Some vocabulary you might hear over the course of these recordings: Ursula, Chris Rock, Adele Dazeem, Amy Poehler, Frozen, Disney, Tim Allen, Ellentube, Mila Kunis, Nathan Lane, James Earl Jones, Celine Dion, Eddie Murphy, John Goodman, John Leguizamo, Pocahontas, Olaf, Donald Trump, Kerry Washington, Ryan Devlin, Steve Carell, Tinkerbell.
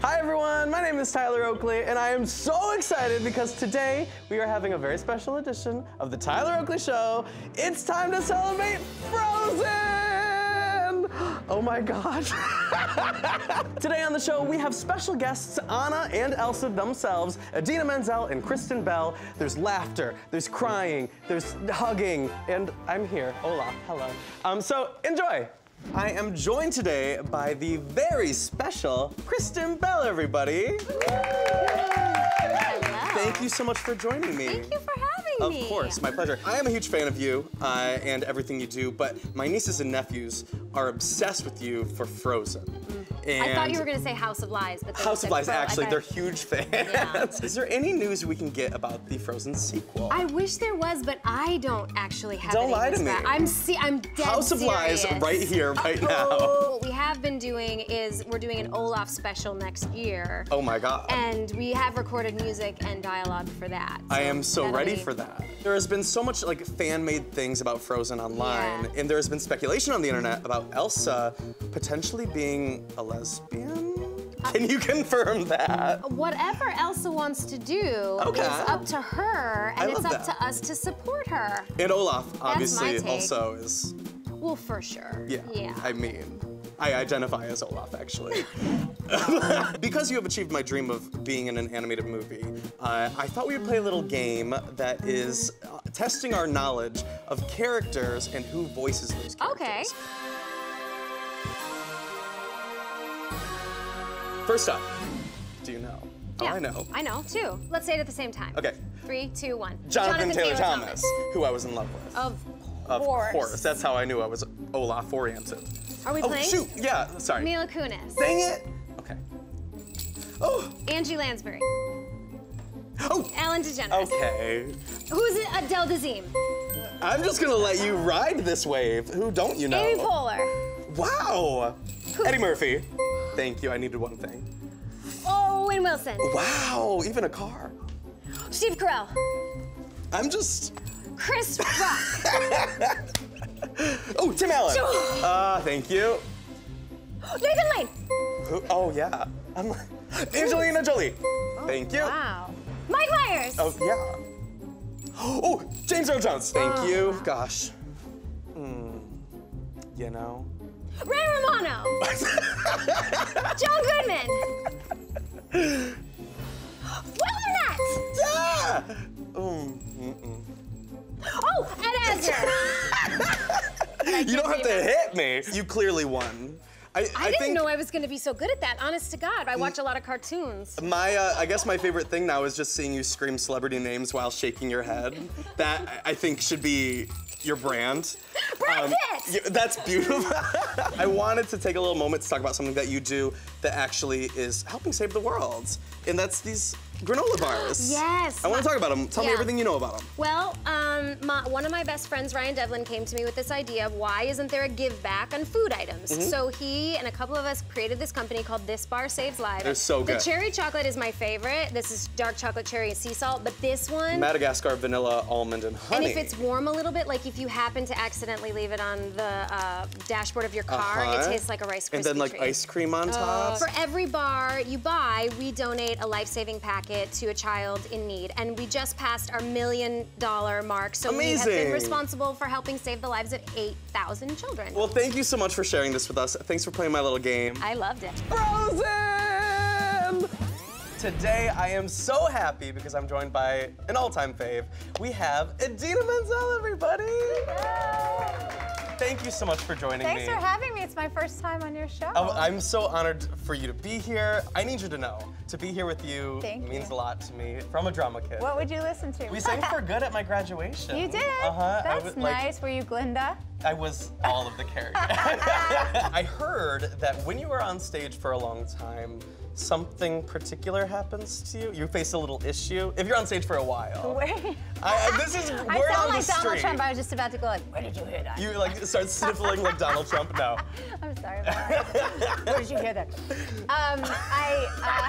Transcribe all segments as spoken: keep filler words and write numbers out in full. Hi everyone, my name is Tyler Oakley, and I am so excited because today we are having a very special edition of the Tyler Oakley Show. It's time to celebrate Frozen! Oh my gosh. Today on the show, we have special guests Anna and Elsa themselves, Idina Menzel and Kristen Bell. There's laughter, there's crying, there's hugging, and I'm here, Olaf, hello. Um, so enjoy. I am joined today by the very special Kristen Bell, everybody. Thank you so much for joining me. Thank you for having me. Of course, my pleasure. I am a huge fan of you uh, and everything you do, but my nieces and nephews are obsessed with you for Frozen. And I thought you were going to say House of Lies, but House of Lies, actually, they're huge fans. Yeah. Is there any news we can get about the Frozen sequel? I wish there was, but I don't actually have. Don't lie to me. I'm see, I'm dead House of serious. Lies, right here, right oh. now. What we have been doing is we're doing an Olaf special next year. Oh my God! And we have recorded music and dialogue for that. So I am so ready be... for that. There has been so much like fan-made things about Frozen online, yeah. and there has been speculation on the internet about Elsa potentially being a lesbian? Uh, Can you confirm that? Whatever Elsa wants to do okay. is up to her, and it's up that. to us to support her. And Olaf, obviously, also is... Well, for sure. Yeah, yeah. I mean, I identify as Olaf, actually. Because you have achieved my dream of being in an animated movie, uh, I thought we would play a little game that is uh, testing our knowledge of characters and who voices those characters. Okay. First up, do you know? Yeah, oh, I know. I know, too. Let's say it at the same time. Okay. Three, two, one. Jonathan, Jonathan Taylor, Taylor Thomas, Thomas, who I was in love with. Of course. Of course. That's how I knew I was Olaf-oriented. Are we oh, playing? Oh, shoot. Yeah, sorry. Mila Kunis. Dang it. Okay. Oh. Angie Lansbury. Oh. Alan DeGeneres. Okay. Who's it? Adele Dazeem. I'm just going to let you ride this wave. Who don't you know? Amy Poehler. Wow. Who? Eddie Murphy. Thank you, I needed one thing. Owen Wilson. Wow, even a car. Steve Carell. I'm just... Chris Rock. Oh, Tim Allen. Ah, uh, thank you. Nathan Lane. Who? Oh, yeah. I'm like... Angelina Jolie. Oh, thank you. Wow. Mike Myers. Oh, yeah. Oh, James Earl Jones. Thank oh, you. Wow. Gosh. Hmm. You know? Ray Romano. John Goodman. Will Arnett. Yeah. Um, mm -mm. Oh, Ed Asner. You don't have to hit me. You clearly won. I, I, I didn't think know I was going to be so good at that. Honest to God, I watch a lot of cartoons. My, uh, I guess my favorite thing now is just seeing you scream celebrity names while shaking your head. That I think should be your brand. Um, yeah, that's beautiful. I wanted to take a little moment to talk about something that you do that actually is helping save the world, and that's these granola bars. Yes. I want to talk about them. Tell yeah. me everything you know about them. Well, um, my, one of my best friends, Ryan Devlin, came to me with this idea of why isn't there a give back on food items? Mm-hmm. So he and a couple of us created this company called This Bar Saves Lives. They're so good. The cherry chocolate is my favorite. This is dark chocolate, cherry, and sea salt, but this one... Madagascar, vanilla, almond, and honey. And if it's warm a little bit, like if you happen to accidentally leave it on the uh, dashboard of your car, uh-huh. it tastes like a Rice Krispie And then like treat. ice cream on uh, top. For every bar you buy, we donate a life-saving package to a child in need, and we just passed our million dollar mark, so Amazing. we have been responsible for helping save the lives of eight thousand children. Well, thank you so much for sharing this with us. Thanks for playing my little game. I loved it. Frozen! Today, I am so happy because I'm joined by an all-time fave. We have Idina Menzel, everybody! Yeah. Thank you so much for joining Thanks me. Thanks for having me. It's my first time on your show. Oh, I'm so honored for you to be here. I need you to know, to be here with you Thank means you. a lot to me. From a drama kid. What would you listen to? We sang for good at my graduation. You did? Uh-huh. That's I was, like, nice. Were you Glinda? I was all of the characters. I heard that when you were on stage for a long time, something particular happens to you. You face a little issue. If you're on stage for a while. Wait. I, this is, we're I sound on like the Donald Trump. I was just about to go like, where did you hear that? You like start sniffling like Donald Trump now. I'm sorry about that. Where did you hear that? Um, I, uh,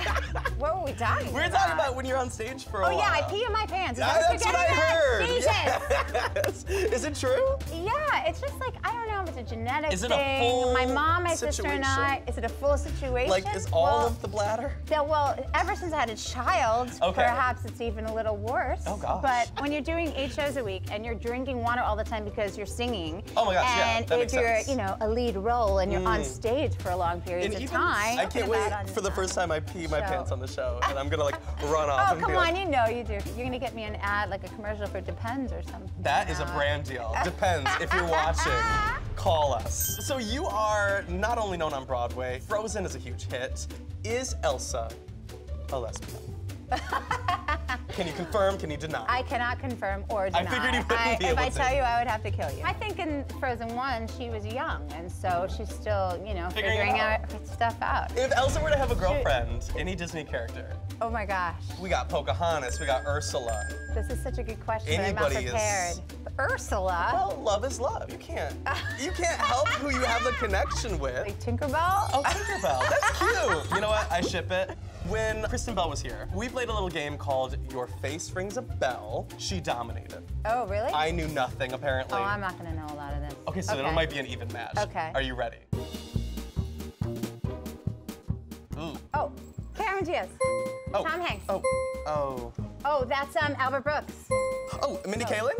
what, are we talking We're about? We're talking about when you're on stage for a oh, while. Oh, yeah, I pee in my pants. Is that that's what I heard. Yes. Is it true? Yeah, it's just like, I don't know if it's a genetic thing. Is it a full thing. My mom, my situation? sister, and I. Is it a full situation? Like, is all well, of the bladder? Yeah, well, ever since I had a child, okay. perhaps it's even a little worse. Oh, gosh. But when you're doing eight shows a week and you're drinking water all the time because you're singing. Oh, my gosh, yeah, that makes sense. And if you're, you know, a lead role and you're mm. on stage for a long period and of even, time. I can't wait for the first time I pee my pants on the show, and I'm gonna like run off. Oh, and come on, like, you know you do. You're gonna get me an ad, like a commercial for Depends or something. That is a brand deal. Depends, if you're watching, call us. So you are not only known on Broadway, Frozen is a huge hit. Is Elsa a lesbian? Can you confirm, can you deny? I cannot confirm or deny. I figured you wouldn't I, be able to. If I tell you, I would have to kill you. I think in Frozen one, she was young, and so she's still, you know, figuring, figuring out. out stuff out. If Elsa were to have a girlfriend, she... any Disney character. Oh my gosh. We got Pocahontas, we got Ursula. This is such a good question, Anybody I'm not prepared. Is... Ursula? Well, love is love. You can't, you can't help who you have the connection with. Like Tinkerbell? Oh, Tinkerbell, that's cute. You know what, I ship it. When Kristen Bell was here, we played a little game called Your Face Rings a Bell. She dominated. Oh, really? I knew nothing, apparently. Oh, I'm not gonna know a lot of this. Okay, so okay. Then it might be an even match. Okay. Are you ready? Ooh. Oh, Cameron Diaz. Oh. Tom Hanks. Oh. Oh. Oh, that's um, Albert Brooks. Oh, Mindy oh. Kaling?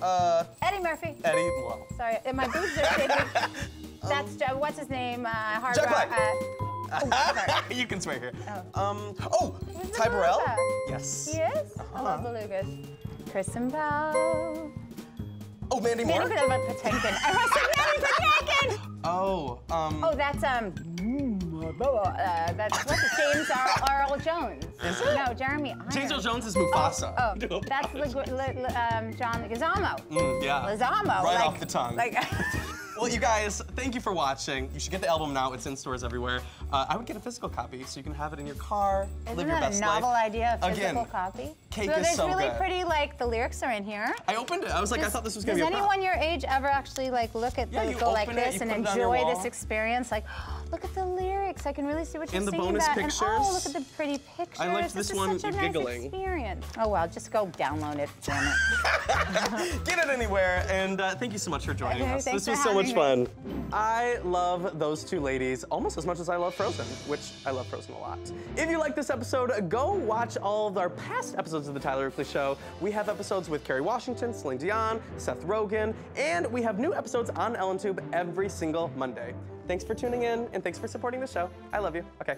Uh. Eddie Murphy. Eddie, well. Sorry, my boobs are shaking. That's, um, what's his name? Uh, Hard Jack Rock. Black. Uh, Oh, you can swear here. Oh. Um, oh, Ty Burrell? Yes. He is? Uh -huh. I love belugas. Kristen Bell. Oh, Mandy Moore? Mandy Patinkin. I heard some Mandy Patinkin! Oh, um... Oh, that's, um... Uh, that's, what's it, James Earl Jones. Is it? No, Jeremy Irons. James Earl Jones is Mufasa. Oh, oh that's Ligu li li um, John Leguizamo. Mm, yeah. Leguizamo. Right like, off the tongue. Like, well, you guys, thank you for watching. You should get the album now. It's in stores everywhere. Uh, I would get a physical copy so you can have it in your car, Isn't live your best life. Isn't that a novel idea, a physical Again, copy? Cake so is so really good. pretty, like, the lyrics are in here. I opened it. I was like, does, I thought this was going to be a prop. Does anyone your age ever actually, like, look at yeah, them, go like it, this and enjoy this experience? Like, oh, look at the lyrics. I can really see what you're singing about. And the bonus pictures. And, oh, look at the pretty pictures. I liked this, this one such a giggling. Nice experience. Oh, well, just go download it. Damn it. Get it anywhere. And uh, thank you so much for joining okay, us. This was so much fun. I love those two ladies almost as much as I love Frozen, which I love Frozen a lot. If you like this episode, go watch all of our past episodes of The Tyler Oakley Show. We have episodes with Kerry Washington, Celine Dion, Seth Rogen, and we have new episodes on EllenTube every single Monday. Thanks for tuning in, and thanks for supporting the show. I love you. Okay,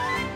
bye.